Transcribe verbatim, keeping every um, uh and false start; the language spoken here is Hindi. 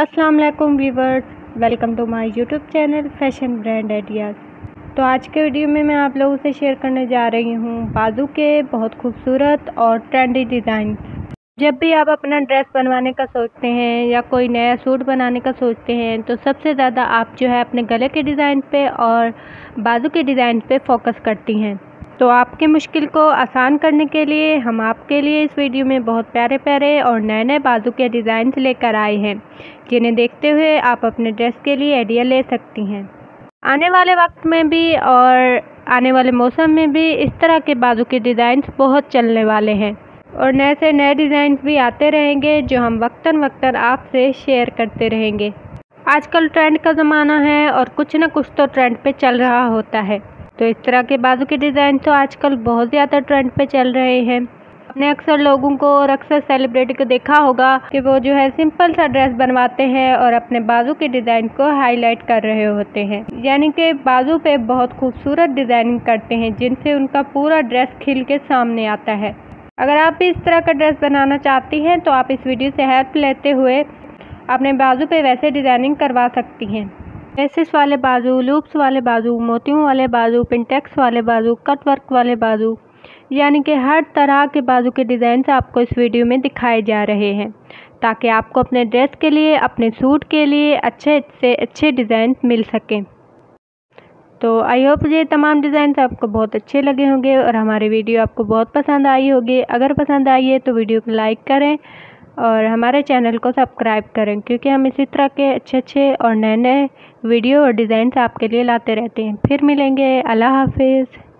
अस्सलाम वालेकुम viewers, welcome to my YouTube channel fashion brand ideas. तो आज के वीडियो में मैं आप लोगों से शेयर करने जा रही हूँ बाजू के बहुत खूबसूरत और ट्रेंडी डिज़ाइन। जब भी आप अपना ड्रेस बनवाने का सोचते हैं या कोई नया सूट बनाने का सोचते हैं तो सबसे ज़्यादा आप जो है अपने गले के डिज़ाइन पे और बाजू के डिज़ाइन पे फोकस करती हैं। तो आपकी मुश्किल को आसान करने के लिए हम आपके लिए इस वीडियो में बहुत प्यारे प्यारे और नए नए बाजू के डिज़ाइन लेकर आए हैं, जिन्हें देखते हुए आप अपने ड्रेस के लिए आइडिया ले सकती हैं। आने वाले वक्त में भी और आने वाले मौसम में भी इस तरह के बाजू के डिज़ाइंस बहुत चलने वाले हैं और नए से नए डिज़ाइन भी आते रहेंगे, जो हम वक्तन वक्तन आपसे शेयर करते रहेंगे। आजकल ट्रेंड का ज़माना है और कुछ ना कुछ तो ट्रेंड पे चल रहा होता है, तो इस तरह के बाजू के डिज़ाइन तो आजकल बहुत ज़्यादा ट्रेंड पे चल रहे हैं। आपने अक्सर लोगों को और अक्सर सेलिब्रिटी को देखा होगा कि वो जो है सिंपल सा ड्रेस बनवाते हैं और अपने बाजू के डिज़ाइन को हाईलाइट कर रहे होते हैं, यानी कि बाजू पे बहुत खूबसूरत डिज़ाइनिंग करते हैं, जिनसे उनका पूरा ड्रेस खिल के सामने आता है। अगर आप भी इस तरह का ड्रेस बनाना चाहती हैं तो आप इस वीडियो से हेल्प लेते हुए अपने बाजू पर वैसे डिज़ाइनिंग करवा सकती हैं। लेसेस वाले बाजू, लूप्स वाले बाजू, मोतियों वाले बाजू, पिंटेक्स वाले बाजू, कट वर्क वाले बाजू, यानी कि हर तरह के बाजू के डिज़ाइन आपको इस वीडियो में दिखाए जा रहे हैं, ताकि आपको अपने ड्रेस के लिए, अपने सूट के लिए अच्छे से अच्छे डिज़ाइन मिल सकें। तो आई होप ये तमाम डिज़ाइन आपको बहुत अच्छे लगे होंगे और हमारी वीडियो आपको बहुत पसंद आई होगी। अगर पसंद आई है तो वीडियो को लाइक करें और हमारे चैनल को सब्सक्राइब करें, क्योंकि हम इसी तरह के अच्छे अच्छे और नए नए वीडियो और डिज़ाइंस आपके लिए लाते रहते हैं। फिर मिलेंगे, अल्लाह हाफिज़।